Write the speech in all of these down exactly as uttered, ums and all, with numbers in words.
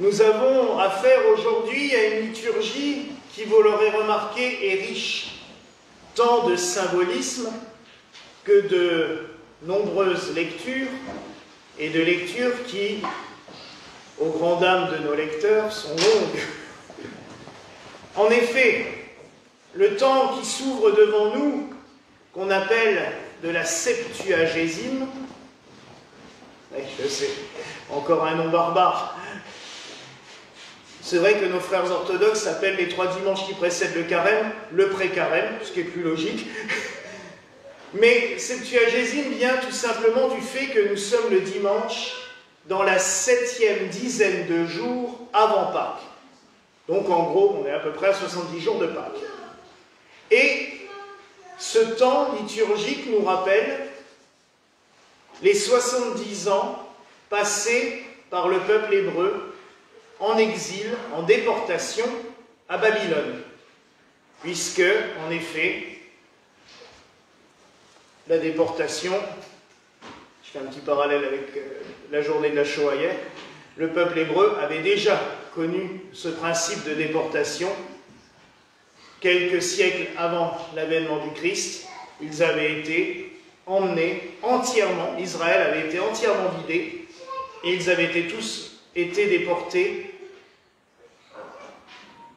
Nous avons affaire aujourd'hui à une liturgie qui, vous l'aurez remarqué, est riche, tant de symbolisme que de nombreuses lectures, et de lectures qui, aux grandes dames de nos lecteurs, sont longues. En effet, le temps qui s'ouvre devant nous, qu'on appelle de la Septuagésime, je sais, encore un nom barbare. C'est vrai que nos frères orthodoxes appellent les trois dimanches qui précèdent le carême, le pré-carême, ce qui est plus logique. Mais Septuagésime vient tout simplement du fait que nous sommes le dimanche dans la septième dizaine de jours avant Pâques. Donc en gros, on est à peu près à soixante-dix jours de Pâques. Et ce temps liturgique nous rappelle les soixante-dix ans passés par le peuple hébreu en exil, en déportation à Babylone. Puisque, en effet, la déportation, je fais un petit parallèle avec la journée de la Shoah hier, le peuple hébreu avait déjà connu ce principe de déportation. Quelques siècles avant l'avènement du Christ, ils avaient été emmenés entièrement, Israël avait été entièrement vidé, et ils avaient été tous été déportés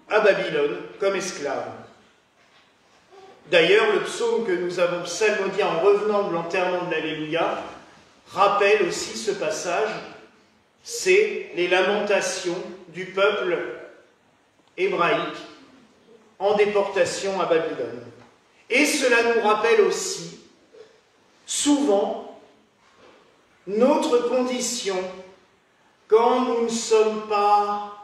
à Babylone comme esclaves. D'ailleurs, le psaume que nous avons psalmodié en revenant de l'enterrement de l'Alléluia rappelle aussi ce passage, c'est les lamentations du peuple hébraïque en déportation à Babylone. Et cela nous rappelle aussi souvent notre condition quand nous ne sommes pas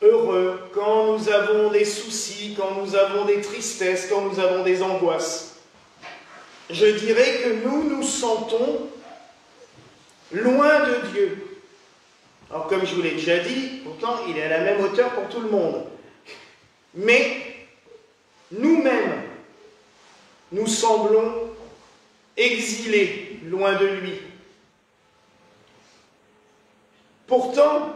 heureux, quand nous avons des soucis, quand nous avons des tristesses, quand nous avons des angoisses. Je dirais que nous nous sentons loin de Dieu. Alors comme je vous l'ai déjà dit, pourtant il est à la même hauteur pour tout le monde. Mais nous-mêmes, nous semblons exilés, loin de lui. Pourtant,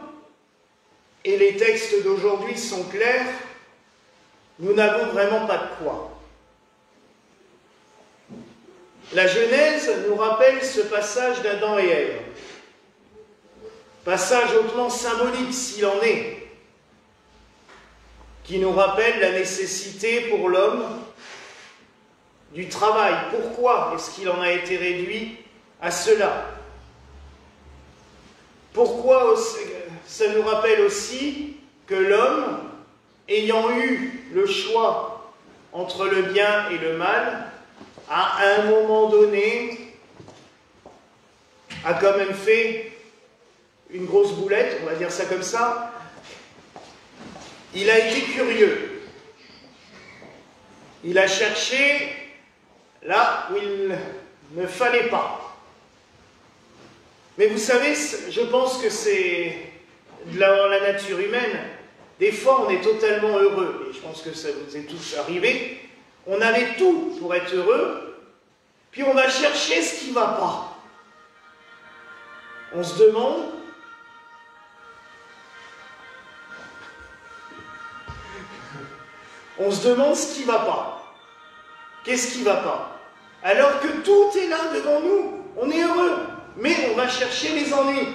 et les textes d'aujourd'hui sont clairs, nous n'avons vraiment pas de quoi. La Genèse nous rappelle ce passage d'Adam et Ève. Passage hautement symbolique, s'il en est, qui nous rappelle la nécessité pour l'homme du travail. Pourquoi est-ce qu'il en a été réduit à cela? Pourquoi ça nous rappelle aussi que l'homme, ayant eu le choix entre le bien et le mal, à un moment donné, a quand même fait une grosse boulette, on va dire ça comme ça. Il a été curieux. Il a cherché là où il ne fallait pas. Mais vous savez, je pense que c'est de la, la nature humaine. Des fois, on est totalement heureux, et je pense que ça vous est tous arrivé. On avait tout pour être heureux, puis on va chercher ce qui ne va pas. On se demande... On se demande ce qui ne va pas. Qu'est-ce qui ne va pas? Alors que tout est là devant nous, on est heureux, mais on va chercher les ennuis.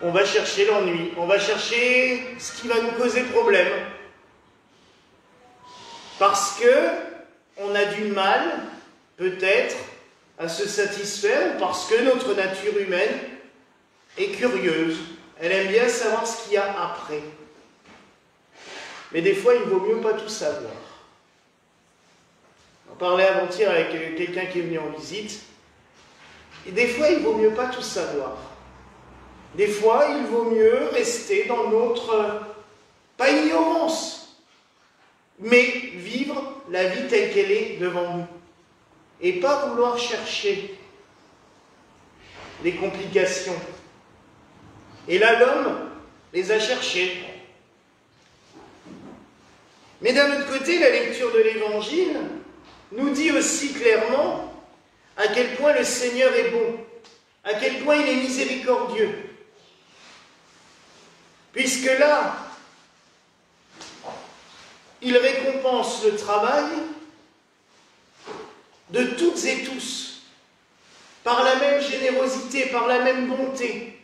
On va chercher l'ennui, on va chercher ce qui va nous poser problème. Parce que on a du mal, peut-être, à se satisfaire, parce que notre nature humaine est curieuse. Elle aime bien savoir ce qu'il y a après. Mais des fois, il vaut mieux pas tout savoir. On parlait avant-hier avec quelqu'un qui est venu en visite. Et des fois, il vaut mieux pas tout savoir. Des fois, il vaut mieux rester dans notre, pas ignorance, mais vivre la vie telle qu'elle est devant nous. Et pas vouloir chercher les complications. Et là, l'homme les a cherchées. Mais d'un autre côté, la lecture de l'Évangile nous dit aussi clairement à quel point le Seigneur est bon. à quel point il est miséricordieux. Puisque là, il récompense le travail de toutes et tous, par la même générosité, par la même bonté.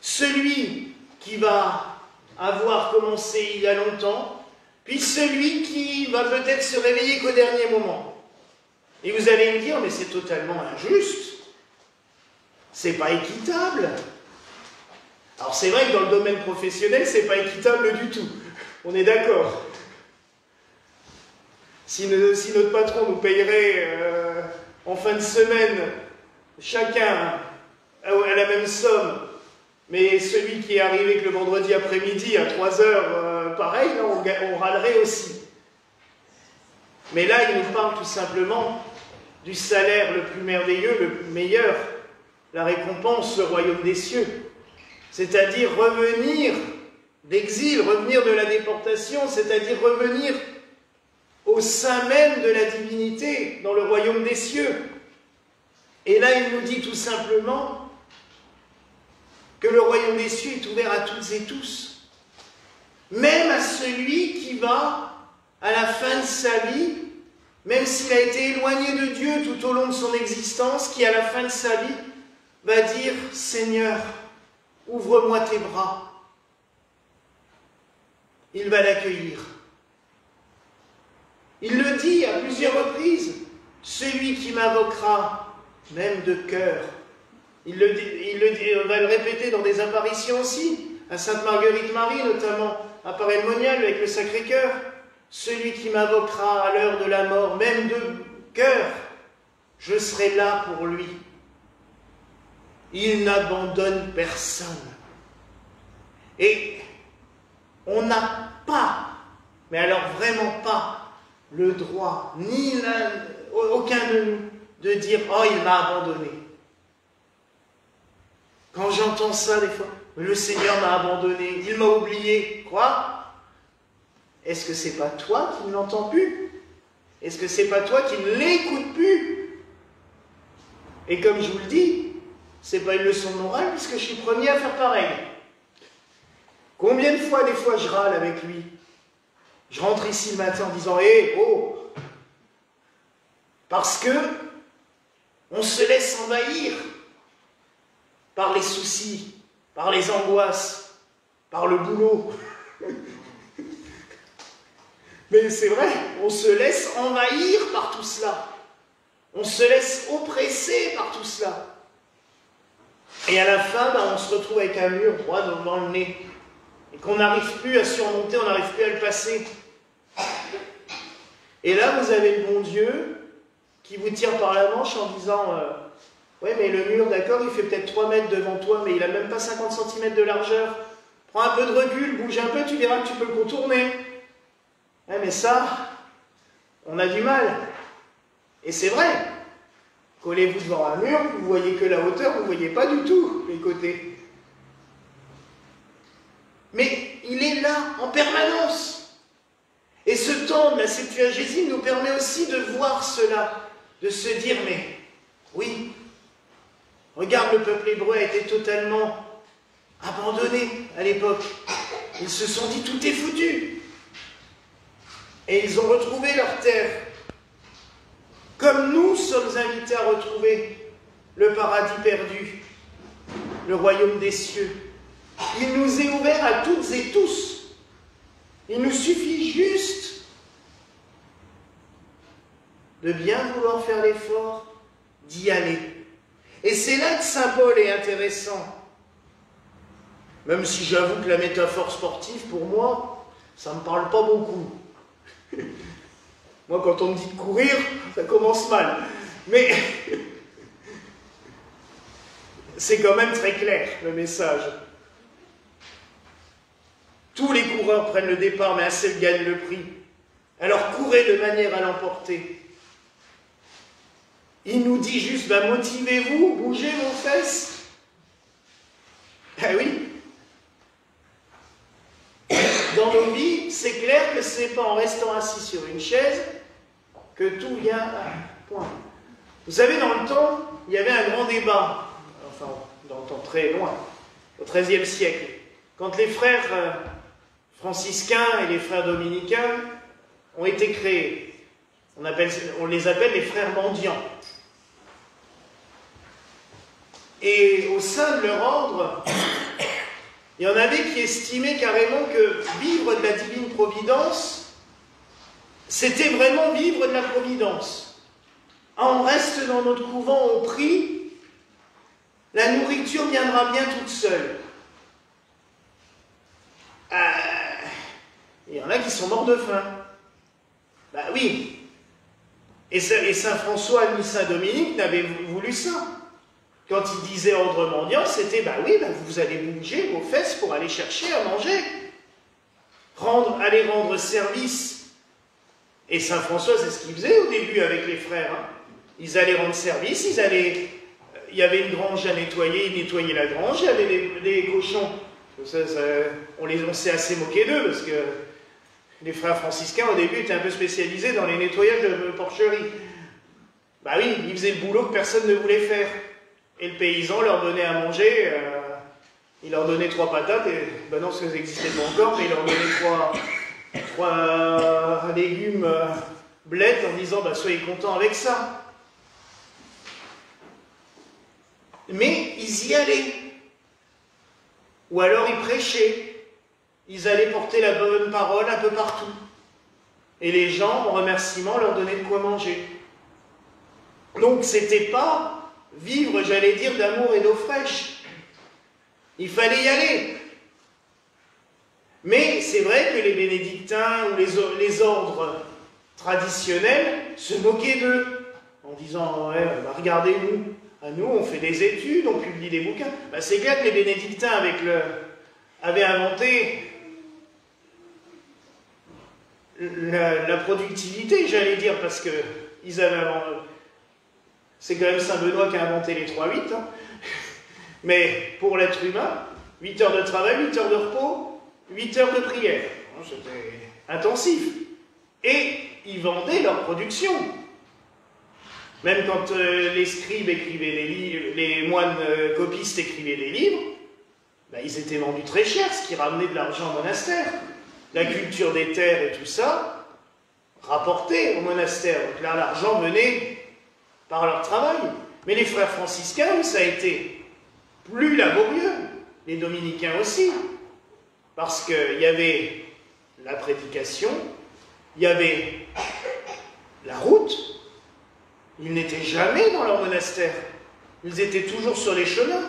Celui qui va avoir commencé il y a longtemps, puis celui qui va peut-être se réveiller qu'au dernier moment. Et vous allez me dire, mais c'est totalement injuste, c'est pas équitable. Alors c'est vrai que dans le domaine professionnel, c'est pas équitable du tout, on est d'accord. Si, ne, si notre patron nous payerait euh, en fin de semaine, chacun à la même somme, mais celui qui est arrivé que le vendredi après-midi à trois heures, euh, pareil, là, on, on râlerait aussi. Mais là, il nous parle tout simplement du salaire le plus merveilleux, le meilleur, la récompense, le royaume des cieux. C'est-à-dire revenir d'exil, revenir de la déportation, c'est-à-dire revenir au sein même de la divinité, dans le royaume des cieux. Et là, il nous dit tout simplement que le royaume des cieux est ouvert à toutes et tous, même à celui qui va, à la fin de sa vie, même s'il a été éloigné de Dieu tout au long de son existence, qui à la fin de sa vie va dire « Seigneur, ouvre-moi tes bras ». Il va l'accueillir. Il le dit à plusieurs reprises, « Celui qui m'invoquera, même de cœur ». Il, le dit, il, le dit, il va le répéter dans des apparitions aussi, à Sainte Marguerite Marie notamment, à Paray-le-Monial avec le Sacré-Cœur. « Celui qui m'invoquera à l'heure de la mort, même de cœur, je serai là pour lui. » Il n'abandonne personne. Et on n'a pas, mais alors vraiment pas, le droit, ni la, aucun de nous, de dire « Oh, il m'a abandonné ». Quand j'entends ça, des fois, « Le Seigneur m'a abandonné, il m'a oublié. » Quoi ? Est-ce que c'est pas toi qui ne l'entends plus? Est-ce que c'est pas toi qui ne l'écoutes plus? Et comme je vous le dis, c'est pas une leçon morale puisque je suis premier à faire pareil. Combien de fois, des fois, je râle avec lui? Je rentre ici le matin en disant « Hé, oh !» Parce que on se laisse envahir par les soucis, par les angoisses, par le boulot. Mais c'est vrai, on se laisse envahir par tout cela. On se laisse oppresser par tout cela. Et à la fin, ben, on se retrouve avec un mur droit devant le nez. Et qu'on n'arrive plus à surmonter, on n'arrive plus à le passer. Et là, vous avez le bon Dieu qui vous tire par la manche en disant euh, « Ouais, mais le mur, d'accord, il fait peut-être trois mètres devant toi, mais il n'a même pas cinquante centimètres de largeur. Prends un peu de recul, bouge un peu, tu verras que tu peux le contourner. » Eh mais ça, on a du mal. Et c'est vrai. Collez-vous devant un mur, vous ne voyez que la hauteur, vous ne voyez pas du tout les côtés. Mais il est là, en permanence. Et ce temps de la Septuagésime nous permet aussi de voir cela, de se dire, mais oui, regarde, le peuple hébreu a été totalement abandonné à l'époque. Ils se sont dit, tout est foutu. Et ils ont retrouvé leur terre, comme nous sommes invités à retrouver le paradis perdu, le royaume des cieux. Il nous est ouvert à toutes et tous. Il nous suffit juste de bien vouloir faire l'effort d'y aller. Et c'est là que Saint Paul est intéressant. Même si j'avoue que la métaphore sportive, pour moi, ça ne me parle pas beaucoup. Moi, quand on me dit de courir, ça commence mal. Mais c'est quand même très clair, le message. Tous les coureurs prennent le départ, mais un seul gagne le prix. Alors courez de manière à l'emporter. Il nous dit juste, ben, motivez-vous, bougez vos fesses. Ben oui. Dans nos vies, c'est clair que ce n'est pas en restant assis sur une chaise que tout vient à point. Vous savez, dans le temps, il y avait un grand débat, enfin, dans le temps très loin, au treizième siècle, quand les frères franciscains et les frères dominicains ont été créés. On, appelle, on les appelle les frères mendiants. Et au sein de leur ordre, il y en avait qui estimaient carrément que vivre de la divine providence, c'était vraiment vivre de la providence. On reste dans notre couvent, on prie, la nourriture viendra bien toute seule. Euh, il y en a qui sont morts de faim. Ben oui. Et, et Saint François ni Saint Dominique n'avaient voulu ça. Quand il disait ordre mendiant, c'était bah oui, bah vous allez bouger vos fesses pour aller chercher à manger. Rendre, aller rendre service. Et Saint François, c'est ce qu'il faisait au début avec les frères. Hein. Ils allaient rendre service, ils allaient. Il y avait une grange à nettoyer, ils nettoyaient la grange, il y avait les, les cochons. Ça, ça, on les on s'est assez moqué d'eux, parce que les frères franciscains, au début, étaient un peu spécialisés dans les nettoyages de porcheries. Bah oui, ils faisaient le boulot que personne ne voulait faire. Et le paysan leur donnait à manger, euh, il leur donnait trois patates, et ben non, parce que ça n'existait pas encore, mais il leur donnait trois, trois euh, légumes euh, blettes en disant ben, soyez contents avec ça. Mais ils y allaient. Ou alors ils prêchaient. Ils allaient porter la bonne parole un peu partout. Et les gens, en remerciement, leur donnaient de quoi manger. Donc c'était pas vivre, j'allais dire, d'amour et d'eau fraîche. Il fallait y aller. Mais c'est vrai que les bénédictins ou les, les ordres traditionnels se moquaient d'eux en disant ouais, bah, regardez-nous, à nous on fait des études, on publie des bouquins. Bah, c'est clair que les bénédictins avec le, avaient inventé la, la productivité, j'allais dire, parce que ils avaient inventé. C'est quand même Saint-Benoît qui a inventé les trois huit. Hein. Mais pour l'être humain, huit heures de travail, huit heures de repos, huit heures de prière. C'était intensif. Et ils vendaient leur production. Même quand euh, les scribes écrivaient des livres, les moines euh, copistes écrivaient des livres, bah, ils étaient vendus très cher, ce qui ramenait de l'argent au monastère. La culture des terres et tout ça, rapportait au monastère. Donc là, l'argent venait par leur travail. Mais les frères franciscains, ça a été plus laborieux. Les dominicains aussi. Parce qu'il y avait la prédication, il y avait la route. Ils n'étaient jamais dans leur monastère. Ils étaient toujours sur les chemins.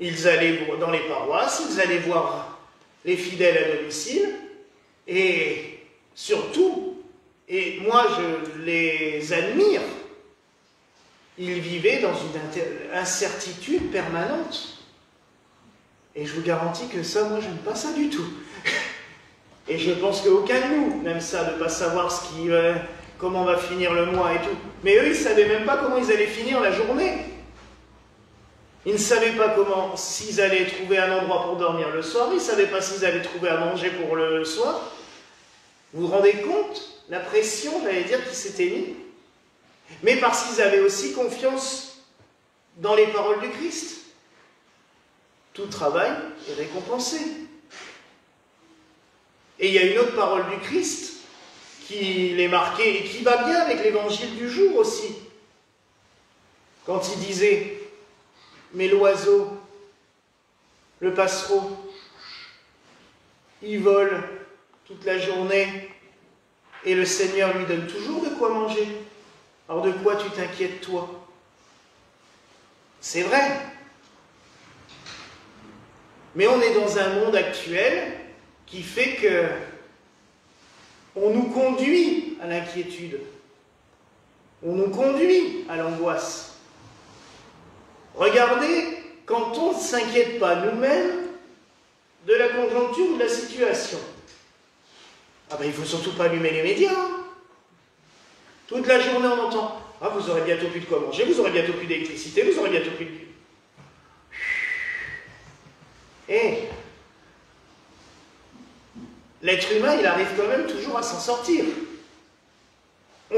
Ils allaient dans les paroisses, ils allaient voir les fidèles à domicile. Et surtout, et moi, je les admire. Ils vivaient dans une incertitude permanente. Et je vous garantis que ça, moi, je n'aime pas ça du tout. Et je pense qu'aucun de nous n'aime ça, de ne pas savoir ce qui, euh, comment va finir le mois et tout. Mais eux, ils ne savaient même pas comment ils allaient finir la journée. Ils ne savaient pas comment, s'ils allaient trouver un endroit pour dormir le soir. Ils ne savaient pas s'ils allaient trouver à manger pour le soir. Vous vous rendez compte ? La pression, j'allais dire, qui s'était mise, mais parce qu'ils avaient aussi confiance dans les paroles du Christ. Tout travail est récompensé. Et il y a une autre parole du Christ qui les marquait et qui va bien avec l'évangile du jour aussi. Quand il disait « Mais l'oiseau, le passereau, il vole toute la journée. » Et le Seigneur lui donne toujours de quoi manger. Alors de quoi tu t'inquiètes, toi? C'est vrai. Mais on est dans un monde actuel qui fait que on nous conduit à l'inquiétude. On nous conduit à l'angoisse. Regardez, quand on ne s'inquiète pas nous-mêmes de la conjoncture ou de la situation, ah ben, il ne faut surtout pas allumer les médias. Toute la journée, on entend « Ah, vous aurez bientôt plus de quoi manger, vous aurez bientôt plus d'électricité, vous aurez bientôt plus de... » Et l'être humain, il arrive quand même toujours à s'en sortir.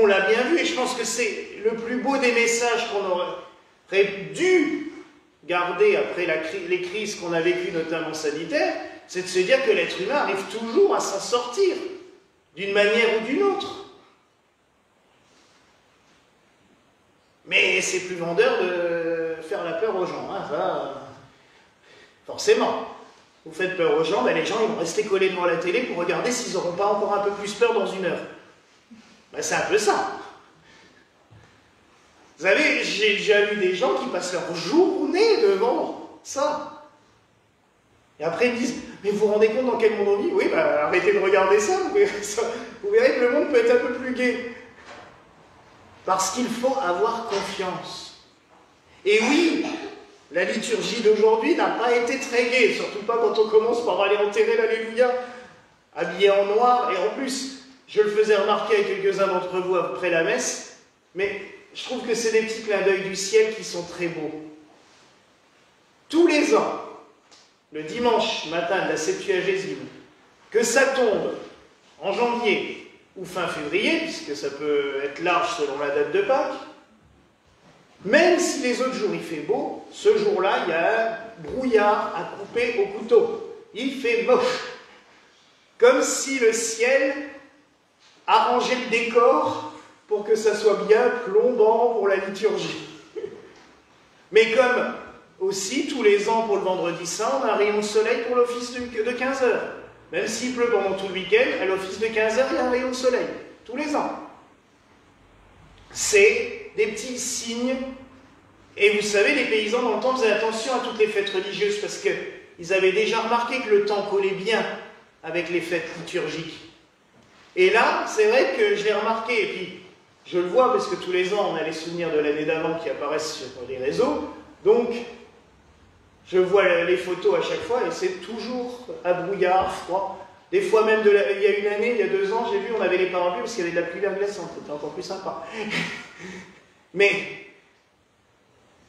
On l'a bien vu, et je pense que c'est le plus beau des messages qu'on aurait dû garder après la, les crises qu'on a vécues, notamment sanitaires, c'est de se dire que l'être humain arrive toujours à s'en sortir, d'une manière ou d'une autre. Mais c'est plus vendeur de faire la peur aux gens, hein, ça, forcément. Vous faites peur aux gens, ben les gens ils vont rester collés devant la télé pour regarder s'ils n'auront pas encore un peu plus peur dans une heure. Ben, c'est un peu ça. Vous savez, j'ai déjà vu des gens qui passent leur journée devant ça. Et après ils me disent, mais vous vous rendez compte dans quel monde on vit? Oui, ben, arrêtez de regarder ça, ça, vous verrez que le monde peut être un peu plus gai. Parce qu'il faut avoir confiance. Et oui, la liturgie d'aujourd'hui n'a pas été très gaie, surtout pas quand on commence par aller enterrer l'Alléluia, habillé en noir, et en plus, je le faisais remarquer à quelques-uns d'entre vous après la messe, mais je trouve que c'est des petits clins d'œil du ciel qui sont très beaux. Tous les ans, le dimanche matin de la Septuagésime, que ça tombe en janvier, ou fin février, puisque ça peut être large selon la date de Pâques, même si les autres jours il fait beau, ce jour-là, il y a un brouillard à couper au couteau. Il fait moche. Comme si le ciel arrangeait le décor pour que ça soit bien plombant pour la liturgie. Mais comme aussi, tous les ans pour le vendredi saint, on a un rayon de soleil pour l'office de quinze heures. Même s'il pleut pendant tout le week-end, à l'office de quinze heures, il y a un rayon de soleil, tous les ans. C'est des petits signes. Et vous savez, les paysans dans le temps faisaient attention à toutes les fêtes religieuses, parce qu'ils avaient déjà remarqué que le temps collait bien avec les fêtes liturgiques. Et là, c'est vrai que je l'ai remarqué, et puis je le vois, parce que tous les ans, on a les souvenirs de l'année d'avant qui apparaissent sur les réseaux, donc... je vois les photos à chaque fois et c'est toujours à brouillard, froid. Des fois même, de la... il y a une année, il y a deux ans, j'ai vu, on avait les parapluies parce qu'il y avait de la pluie verglaçante, c'était encore plus sympa. Mais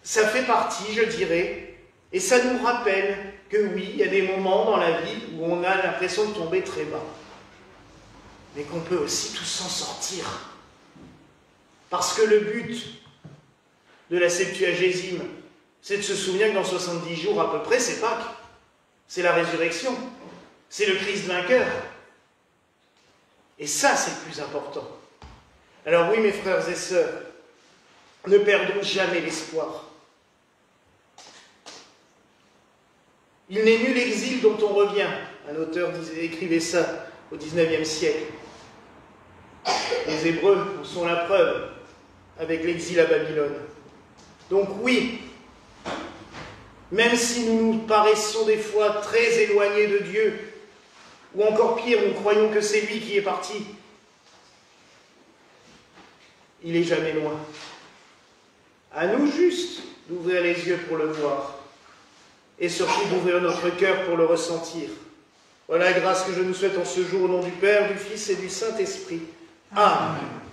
ça fait partie, je dirais, et ça nous rappelle que oui, il y a des moments dans la vie où on a l'impression de tomber très bas. Mais qu'on peut aussi tous s'en sortir. Parce que le but de la Septuagésime, c'est de se souvenir que dans soixante-dix jours à peu près, c'est Pâques. C'est la résurrection. C'est le Christ vainqueur. Et ça, c'est le plus important. Alors oui, mes frères et sœurs, ne perdons jamais l'espoir. Il n'est nul exil dont on revient. Un auteur disait, écrivait ça au dix-neuvième siècle. Les Hébreux en sont la preuve avec l'exil à Babylone. Donc oui, même si nous nous paraissons des fois très éloignés de Dieu, ou encore pire, nous croyons que c'est lui qui est parti, il n'est jamais loin. À nous juste d'ouvrir les yeux pour le voir, et surtout d'ouvrir notre cœur pour le ressentir. Voilà la grâce que je nous souhaite en ce jour au nom du Père, du Fils et du Saint-Esprit. Amen.